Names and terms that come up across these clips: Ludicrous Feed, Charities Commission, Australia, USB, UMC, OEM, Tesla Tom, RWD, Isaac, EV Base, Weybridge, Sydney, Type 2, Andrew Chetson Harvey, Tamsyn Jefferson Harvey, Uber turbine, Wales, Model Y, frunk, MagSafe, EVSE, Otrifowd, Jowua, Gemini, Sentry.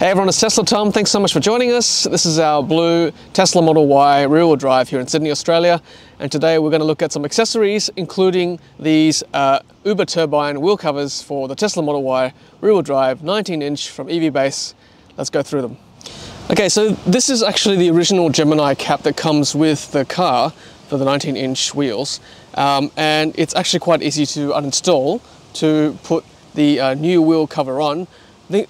Hey everyone, it's Tesla Tom. Thanks so much for joining us. This is our blue Tesla Model Y rear-wheel drive here in Sydney, Australia. And today we're going to look at some accessories, including these Uber turbine wheel covers for the Tesla Model Y rear-wheel drive, 19-inch from EV Base. Let's go through them. Okay, so this is actually the original Gemini cap that comes with the car for the 19-inch wheels. And it's actually quite easy to uninstall to put the new wheel cover on.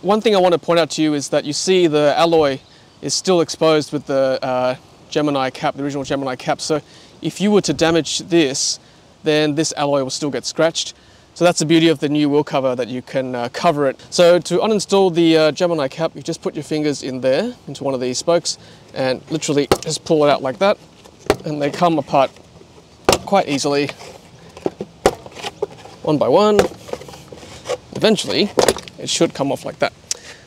One thing I want to point out to you is that you see the alloy is still exposed with the Gemini cap, the original Gemini cap. So if you were to damage this, then this alloy will still get scratched. So that's the beauty of the new wheel cover, that you can cover it. So to uninstall the Gemini cap, you just put your fingers in there, into one of these spokes, and literally just pull it out like that. And they come apart quite easily, one by one. Eventually, it should come off like that.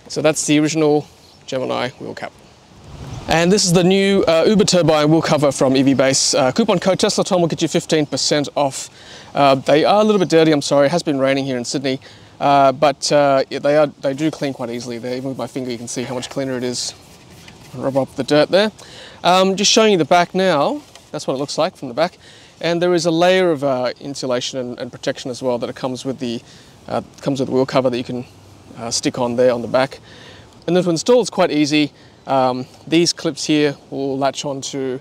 So that's the original Gemini wheel cap. And this is the new Uber turbine wheel cover from EV Base. Coupon code TESLATOM will get you 15% off. They are a little bit dirty, I'm sorry. It has been raining here in Sydney, but they do clean quite easily. Even with my finger, you can see how much cleaner it is. Rub up the dirt there. Just showing you the back now. That's what it looks like from the back. And there is a layer of insulation and protection as well that it comes with the wheel cover that you can stick on there on the back. And then to install, it's quite easy. These clips here will latch onto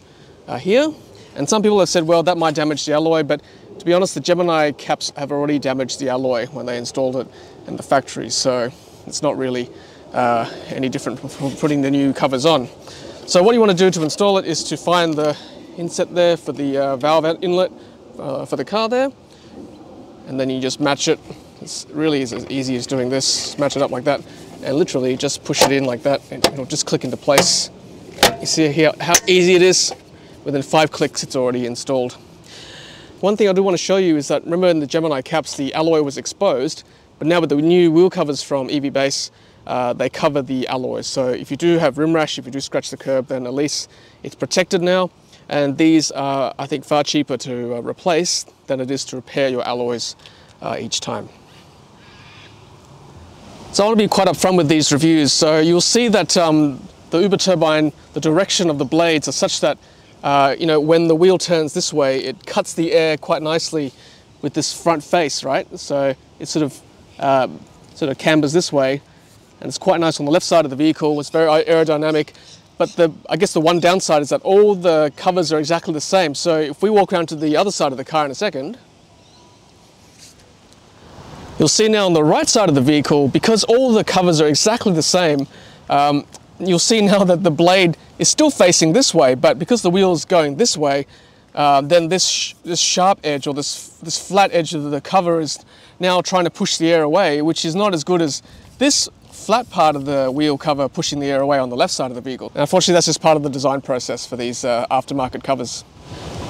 here. And some people have said, well, that might damage the alloy, but to be honest, the Gemini caps have already damaged the alloy when they installed it in the factory. So it's not really any different from putting the new covers on. So what you want to do to install it is to find the inset there for the valve inlet for the car there. And then you just match it. It really is as easy as doing this. Match it up like that and literally just push it in like that and it'll just click into place. You see here how easy it is. Within 5 clicks, it's already installed. One thing I do want to show you is that, remember in the Gemini caps, the alloy was exposed, but now with the new wheel covers from EV Base, they cover the alloys. So if you do have rim rash, if you do scratch the curb, then at least it's protected now. And these are, I think, far cheaper to replace than it is to repair your alloys each time. So I want to be quite upfront with these reviews. So you'll see that the Uber turbine, the direction of the blades are such that, you know, when the wheel turns this way, it cuts the air quite nicely with this front face, right? So it sort of cambers this way, and it's quite nice on the left side of the vehicle. It's very aerodynamic, but I guess the one downside is that all the covers are exactly the same. So if we walk around to the other side of the car in a second, you'll see now on the right side of the vehicle, because all the covers are exactly the same, you'll see now that the blade is still facing this way, but because the wheel's going this way, then this sharp edge, or this flat edge of the cover is now trying to push the air away, which is not as good as this flat part of the wheel cover pushing the air away on the left side of the vehicle. And unfortunately, that's just part of the design process for these aftermarket covers.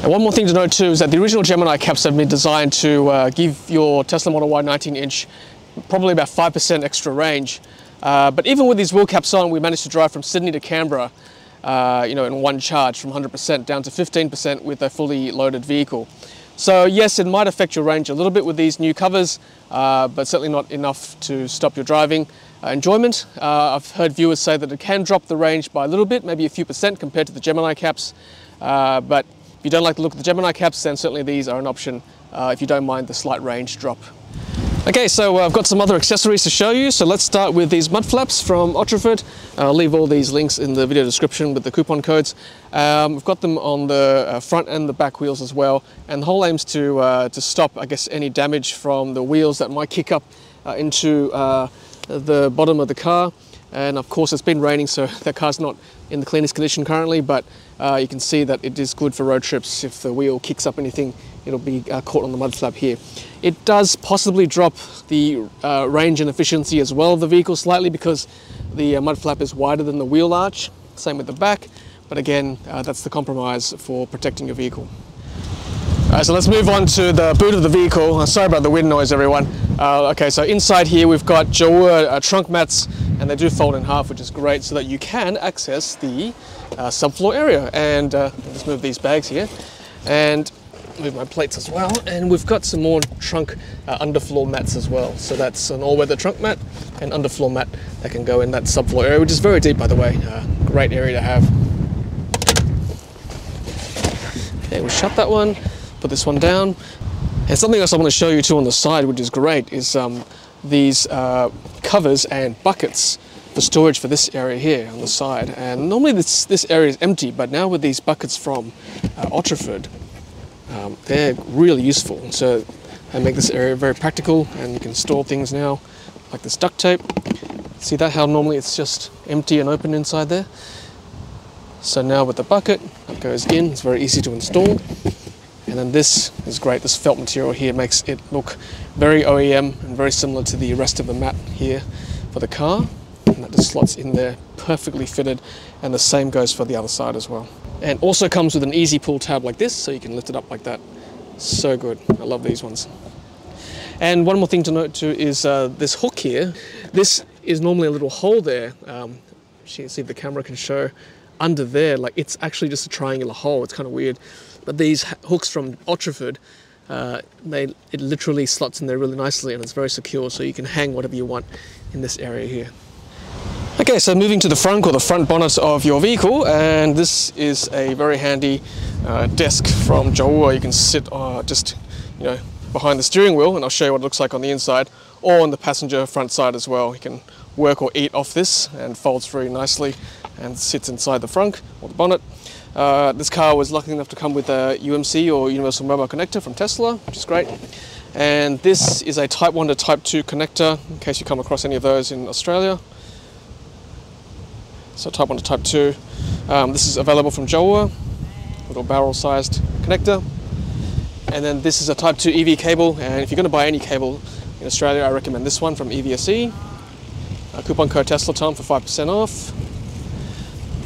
And one more thing to note too is that the original Gemini caps have been designed to give your Tesla Model Y 19-inch probably about 5% extra range. But even with these wheel caps on, we managed to drive from Sydney to Canberra, you know, in one charge, from 100% down to 15% with a fully loaded vehicle. So yes, it might affect your range a little bit with these new covers, but certainly not enough to stop your driving enjoyment. I've heard viewers say that it can drop the range by a little bit, maybe a few percent compared to the Gemini caps, but if you don't like the look of the Gemini caps, then certainly these are an option if you don't mind the slight range drop. Okay, so I've got some other accessories to show you. So let's start with these mud flaps from Otrifowd. I'll leave all these links in the video description with the coupon codes. We've got them on the front and the back wheels as well. And the whole aim's to stop, I guess, any damage from the wheels that might kick up into the bottom of the car. And of course, it's been raining, so the car's not in the cleanest condition currently, but you can see that it is good for road trips. If the wheel kicks up anything, it'll be caught on the mud flap here. It does possibly drop the range and efficiency as well of the vehicle slightly, because the mud flap is wider than the wheel arch. Same with the back, but again, that's the compromise for protecting your vehicle. All right, so let's move on to the boot of the vehicle. Sorry about the wind noise, everyone. Okay, so inside here we've got Jowua trunk mats, and they do fold in half, which is great, so that you can access the subfloor area. And let's move these bags here. And move my plates as well, and we've got some more trunk underfloor mats as well. So that's an all-weather trunk mat and underfloor mat that can go in that subfloor area, which is very deep, by the way. Great area to have. Okay, we'll shut that one, put this one down. And something else I want to show you too on the side, which is great, is these covers and buckets for storage for this area here on the side. And normally this area is empty, but now with these buckets from Otrifowd, they're really useful. So they make this area very practical, and you can store things now, like this duct tape. See that, how normally it's just empty and open inside there? So now with the bucket, it goes in, it's very easy to install. And then this is great, this felt material here makes it look very OEM and very similar to the rest of the mat here for the car. And that just slots in there, perfectly fitted, and the same goes for the other side as well. And also comes with an easy pull tab like this, so you can lift it up like that. So good, I love these ones. And one more thing to note too is this hook here. This is normally a little hole there, you can see the camera can show under there, like it's actually just a triangular hole, it's kind of weird. But these hooks from Otrifowd, it literally slots in there really nicely, and it's very secure, so you can hang whatever you want in this area here. Okay, so moving to the front, or the front bonnet of your vehicle, and this is a very handy desk from Jowua. You can sit just, you know, behind the steering wheel, and I'll show you what it looks like on the inside, or on the passenger front side as well. You can work or eat off this, and folds very nicely and sits inside the frunk or the bonnet. This car was lucky enough to come with a UMC, or Universal Mobile Connector, from Tesla, which is great. And this is a Type 1 to Type 2 connector, in case you come across any of those in Australia. So Type 1 to Type 2. This is available from Jowua, little barrel-sized connector. And then this is a Type 2 EV cable, and if you're going to buy any cable in Australia, I recommend this one from EVSE. Coupon code Tesla Tom for 5% off.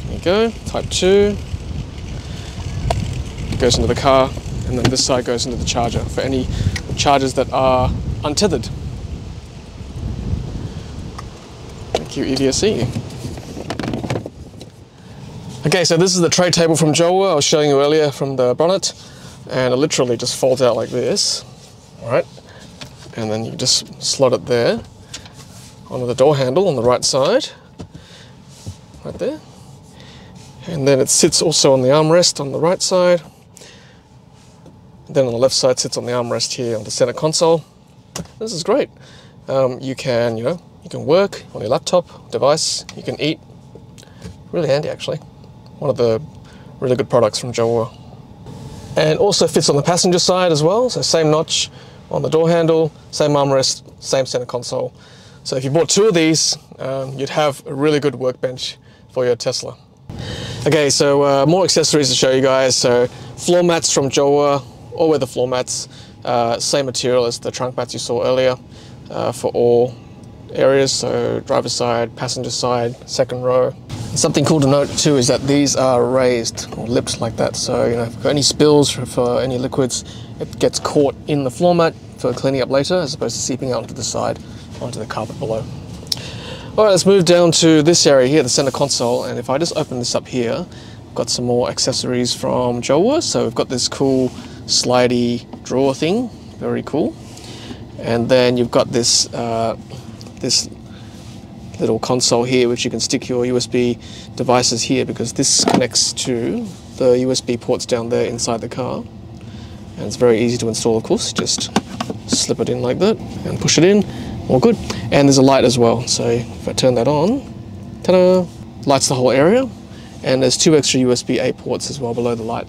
There you go, Type 2. It goes into the car, and then this side goes into the charger for any chargers that are untethered. Thank you, EVSE. Okay, so this is the tray table from Jowua I was showing you earlier from the bonnet, and it literally just folds out like this, all right? And then you just slot it there onto the door handle on the right side, right there. And then it sits also on the armrest on the right side. Then on the left side sits on the armrest here on the center console. This is great. You can, you can work on your laptop device, you can eat. Really handy, actually. One of the really good products from Jowua. And also fits on the passenger side as well, so same notch on the door handle, same armrest, same center console. So if you bought two of these, you'd have a really good workbench for your Tesla. Okay, so more accessories to show you guys. So floor mats from Jowua, all-weather floor mats, same material as the trunk mats you saw earlier for all areas, so driver's side, passenger side, second row. Something cool to note too is that these are raised or lipped like that, so if you've got any spills for any liquids, it gets caught in the floor mat for cleaning up later, as opposed to seeping out onto the side, onto the carpet below. Alright, let's move down to this area here, the center console, and if I just open this up here, we've got some more accessories from Jowua. So we've got this cool slidey drawer thing, very cool. And then you've got this this little console here, which you can stick your USB devices here, because this connects to the USB ports down there inside the car, and it's very easy to install, of course. Just slip it in like that and push it in, all good. And there's a light as well, so if I turn that on, ta-da, lights the whole area. And there's two extra USB-A ports as well below the light,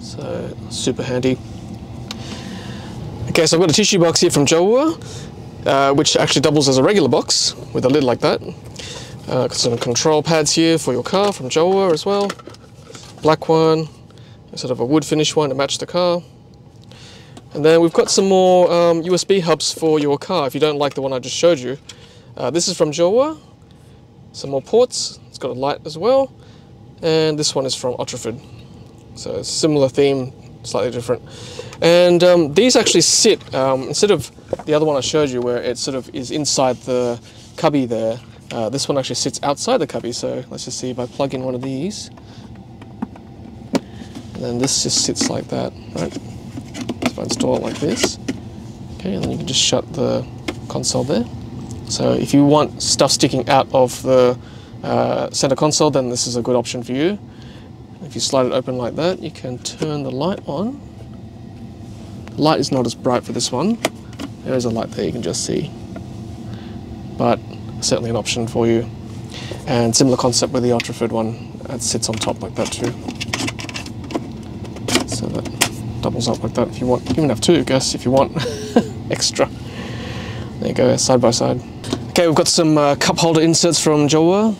so super handy. Okay, so I've got a tissue box here from Jowua, which actually doubles as a regular box with a lid like that. Some control pads here for your car from Jowua as well. Black one, sort of a wood finish one to match the car. And then we've got some more USB hubs for your car if you don't like the one I just showed you. This is from Jowua. Some more ports. It's got a light as well. And this one is from Otrifowd. So similar theme, slightly different. And these actually sit, instead of the other one I showed you where it sort of is inside the cubby there, this one actually sits outside the cubby. So let's just see if I plug in one of these. And then this just sits like that, right? if I install it like this. Okay, and then you can just shut the console there. So if you want stuff sticking out of the center console, then this is a good option for you. If you slide it open like that, you can turn the light on. The light is not as bright for this one. There is a light there you can just see, but certainly an option for you. And similar concept with the Otrifowd one, it sits on top like that too. So that doubles up like that if you want. You can have two, I guess, if you want extra. There you go, side by side. Okay, we've got some cup holder inserts from Jowua.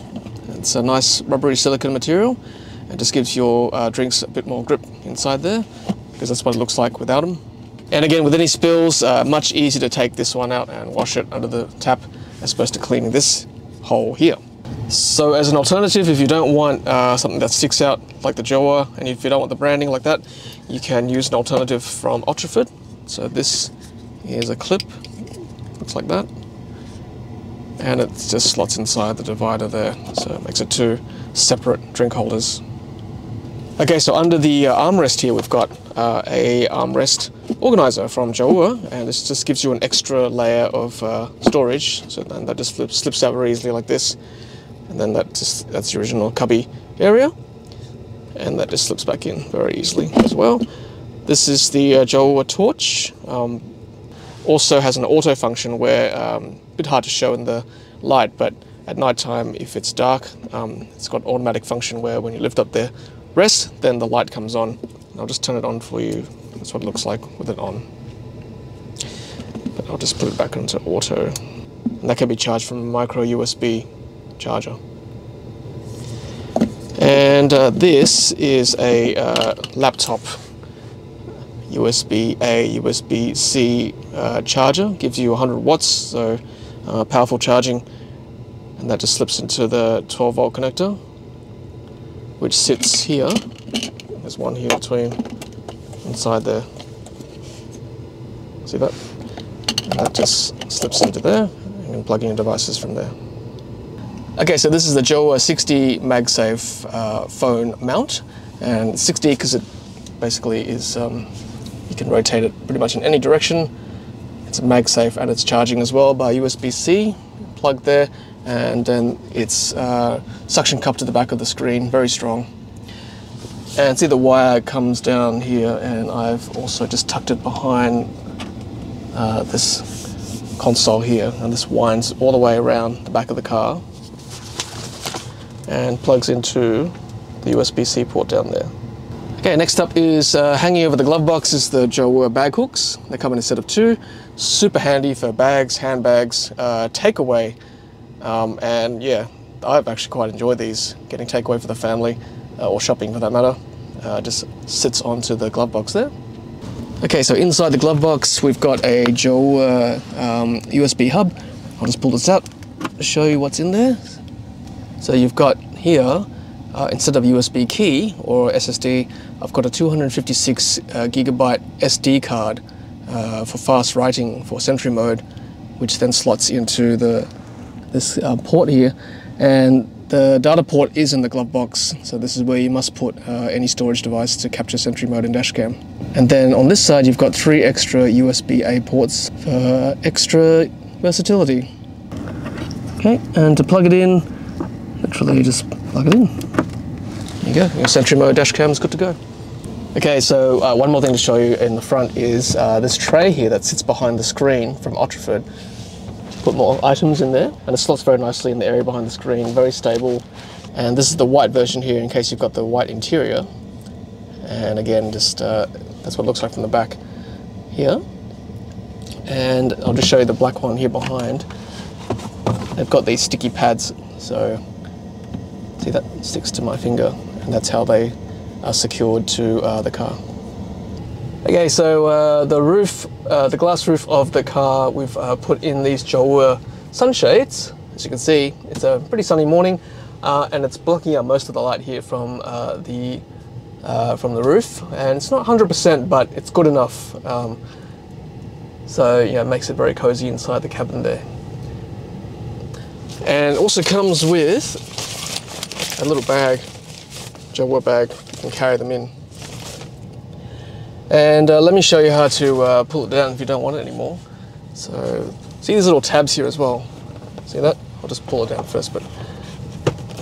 It's a nice rubbery silicone material. It just gives your drinks a bit more grip inside there, because that's what it looks like without them. And again, with any spills, much easier to take this one out and wash it under the tap as opposed to cleaning this hole here. So as an alternative, if you don't want something that sticks out like the Jowua, and if you don't want the branding like that, you can use an alternative from Otrifowd. So this is a clip, looks like that, and it just slots inside the divider there, so it makes it two separate drink holders. Okay, so under the armrest here, we've got a armrest organizer from Jowua, and this just gives you an extra layer of storage. So then that just slips out very easily like this. And then that's the original cubby area, and that just slips back in very easily as well. This is the Jowua torch. Also has an auto function where a bit hard to show in the light, but at night time, if it's dark, it's got an automatic function where when you lift up the rest, then the light comes on. I'll just turn it on for you. That's what it looks like with it on. But I'll just put it back into auto, and that can be charged from a micro USB charger. And this is a laptop USB-A, USB-C charger. Gives you 100 watts, so powerful charging. And that just slips into the 12-volt connector, which sits here. There's one here between, inside there. See that? And that just slips into there, and you can plug in your devices from there. Okay, so this is the Jowua 6D MagSafe phone mount, and 6D because it basically is, you can rotate it pretty much in any direction. It's a MagSafe, and it's charging as well by USB-C, plug there, and then it's suction cup to the back of the screen, very strong. And see the wire comes down here, and I've also just tucked it behind this console here, and this winds all the way around the back of the car and plugs into the USB-C port down there. Okay, next up is hanging over the glove box is the Jowua bag hooks. They come in a set of two. Super handy for bags, handbags, takeaway. And yeah, I've actually quite enjoyed these, getting takeaway for the family or shopping for that matter. Just sits onto the glove box there. Okay, so inside the glove box, we've got a Jowua USB hub. I'll just pull this out to show you what's in there. So you've got here, instead of USB key or SSD, I've got a 256 gigabyte SD card for fast writing for Sentry mode, which then slots into this port here. And the data port is in the glove box, so this is where you must put any storage device to capture Sentry mode in dashcam. And then on this side, you've got three extra USB-A ports for extra versatility. Okay, and to plug it in, literally you just plug it in. There you go, your Sentry mode dash cam is good to go. Okay, so one more thing to show you in the front is this tray here that sits behind the screen from Otrifowd. Put more items in there, and it slots very nicely in the area behind the screen, very stable. And this is the white version here in case you've got the white interior. And again, just that's what it looks like from the back here. And I'll just show you the black one here behind. They've got these sticky pads, so see, that sticks to my finger, and that's how they are secured to the car. Okay, so the roof, the glass roof of the car, we've put in these Jowua sunshades. As you can see, it's a pretty sunny morning, and it's blocking out most of the light here from the roof. And it's not 100%, but it's good enough. So yeah, it makes it very cozy inside the cabin there. And also comes with a little bag, Jowua bag, and carry them in. And let me show you how to pull it down if you don't want it anymore. So see these little tabs here as well. See that? I'll just pull it down first, but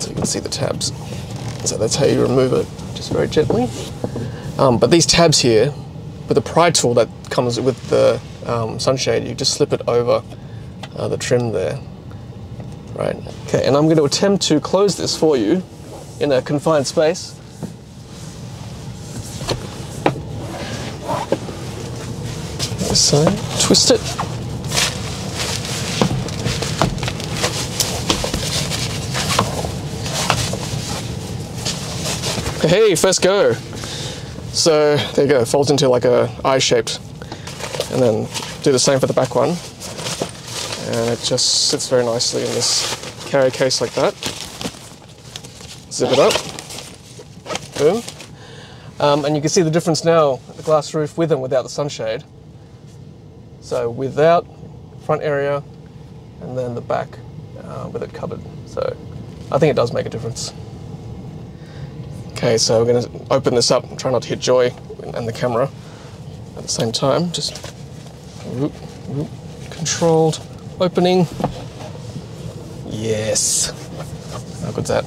so you can see the tabs. So that's how you remove it, just very gently. But these tabs here, with the pry tool that comes with the sunshade, you just slip it over the trim there. Right, okay, and I'm going to attempt to close this for you in a confined space. So, twist it. Hey, first go. So there you go, it folds into like a eye-shaped, and then do the same for the back one. And it just sits very nicely in this carry case like that. Zip it up, boom. And you can see the difference now, the glass roof with and without the sunshade. So without, front area, and then the back with it covered. So I think it does make a difference. Okay, so we're gonna open this up and try not to hit Joy and the camera at the same time. Just whoop, whoop. Controlled opening. Yes. How good's that?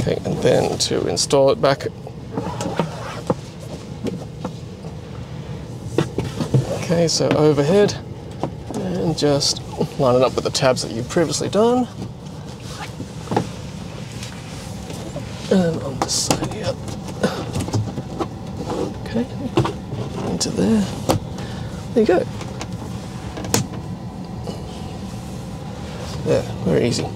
Okay, and then to install it back. Okay, so overhead, and just line it up with the tabs that you've previously done. And on this side here. Okay, into there. There you go. Yeah, very easy.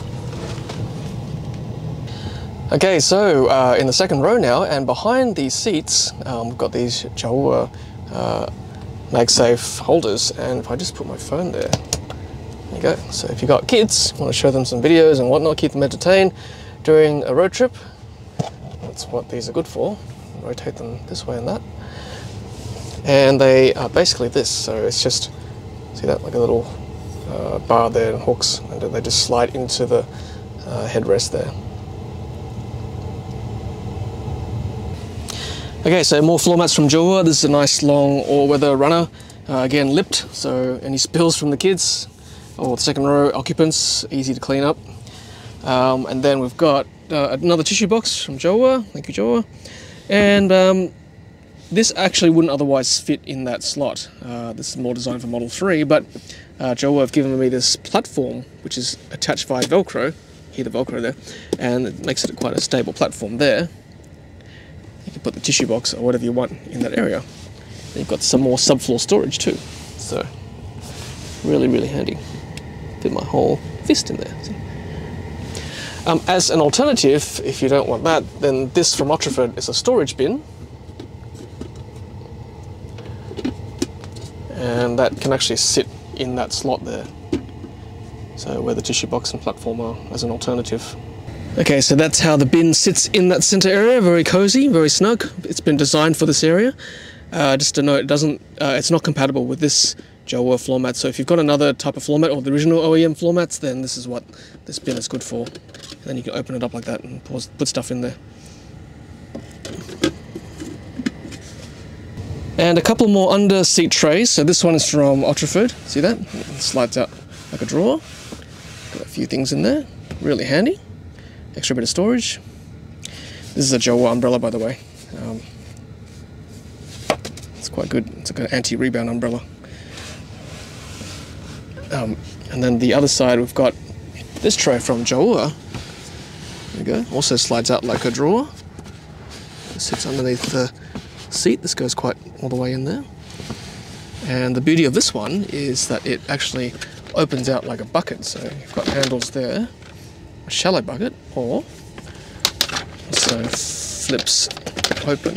Okay, so in the second row now, and behind these seats, we've got these Jowua MagSafe holders, and if I just put my phone there, there you go. So if you've got kids, want to show them some videos and whatnot, keep them entertained during a road trip, that's what these are good for. Rotate them this way and that. And they are basically this, so it's just, see that, like a little bar there and hooks, and they just slide into the headrest there. Okay, so more floor mats from Jowua. This is a nice long all-weather runner, again lipped, so any spills from the kids or the second row occupants, easy to clean up. And then we've got another tissue box from Jowua, thank you Jowua. And this actually wouldn't otherwise fit in that slot. This is more designed for Model 3, but Jowua have given me this platform, which is attached via Velcro, here the Velcro there, and it makes it quite a stable platform there. You can put the tissue box or whatever you want in that area. And you've got some more subfloor storage too, so really, really handy. Fit my whole fist in there. See? As an alternative, if you don't want that, then this from Otrifowd is a storage bin. And that can actually sit in that slot there. So where the tissue box and platform are as an alternative. Okay, so that's how the bin sits in that center area. Very cozy, very snug. It's been designed for this area. Just to note, it doesn't, it's not compatible with this Jowua floor mat. So if you've got another type of floor mat or the original OEM floor mats, then this is what this bin is good for. And then you can open it up like that and put stuff in there. And a couple more under seat trays. So this one is from Otrifowd. See that? It slides out like a drawer. Got a few things in there. Really handy. Extra bit of storage. This is a Jowua umbrella, by the way. It's quite good. It's like an anti-rebound umbrella. And then the other side, we've got this tray from Jowua. There you go. Also slides out like a drawer. It sits underneath the seat. This goes quite all the way in there. And the beauty of this one is that it actually opens out like a bucket. So you've got handles there, a shallow bucket, or so flips open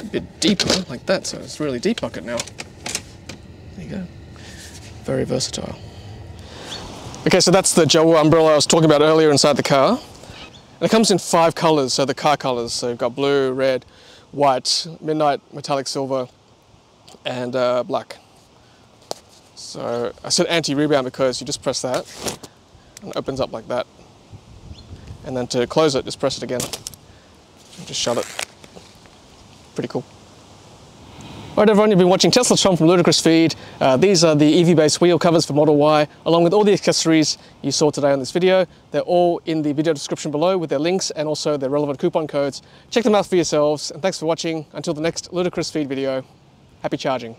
a bit deeper like that. So it's a really deep bucket now. There you go. Very versatile. Okay, so that's the Jowua umbrella I was talking about earlier inside the car. And it comes in 5 colors, so the car colors. So you've got blue, red, white, midnight, metallic silver, and black. So I said anti-rebound because you just press that and it opens up like that. And then to close it, just press it again. Just shut it. Pretty cool. Alright everyone, you've been watching Tesla Tom from Ludicrous Feed. These are the EV Base wheel covers for Model Y, along with all the accessories you saw today on this video. They're all in the video description below with their links and also their relevant coupon codes. Check them out for yourselves, and thanks for watching. Until the next Ludicrous Feed video, happy charging.